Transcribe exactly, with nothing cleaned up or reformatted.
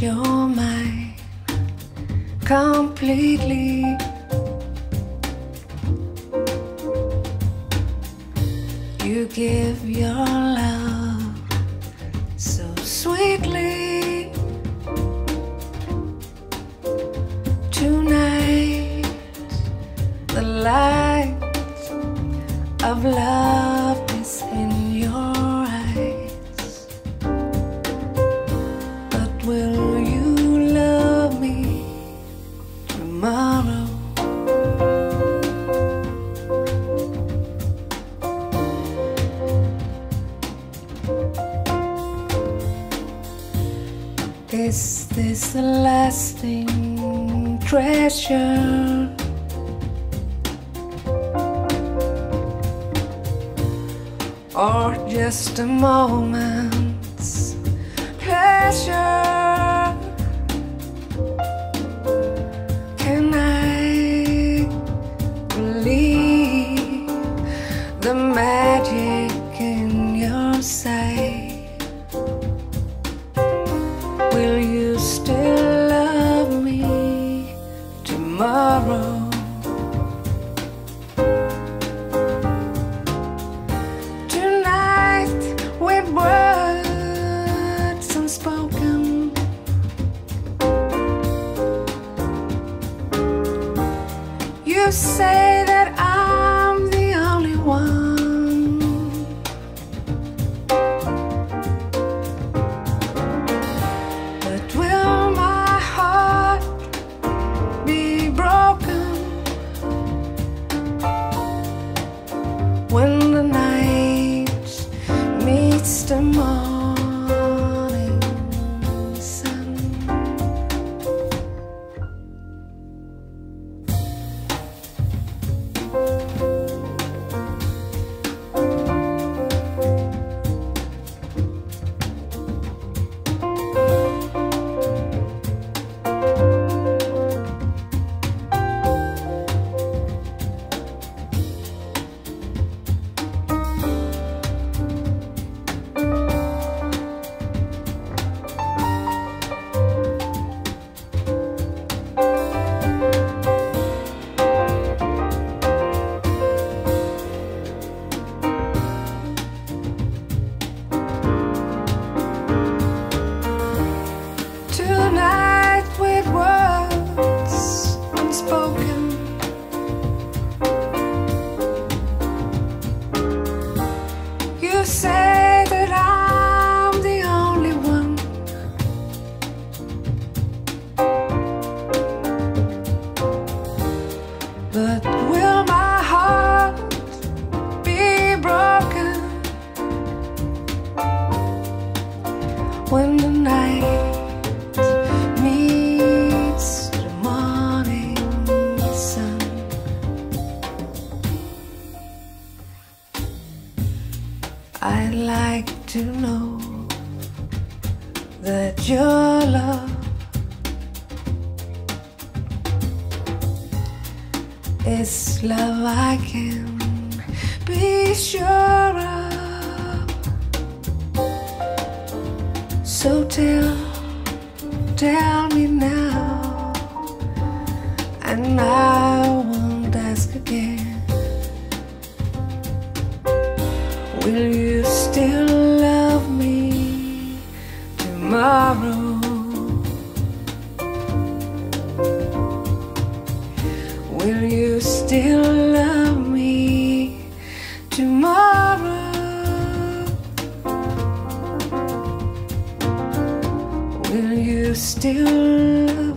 you're mine completely. You give your love so sweetly. Tonight, the light of love is in your eyes. But will you love me tomorrow? Is this a lasting treasure, or just a moment's pleasure? Can I believe the magic in your sight? Will you still love me tomorrow? Tonight, with words unspoken, you say that I'm the only one. When the night meets the morning sun, say that I'm the only one. But will my heart be broken when the night meets the morning sun? I'd like to know that your love is love I can be sure of. So tell, tell me now, and I won't ask again. Will you still love me tomorrow? Will you still love me tomorrow? Will you still love me?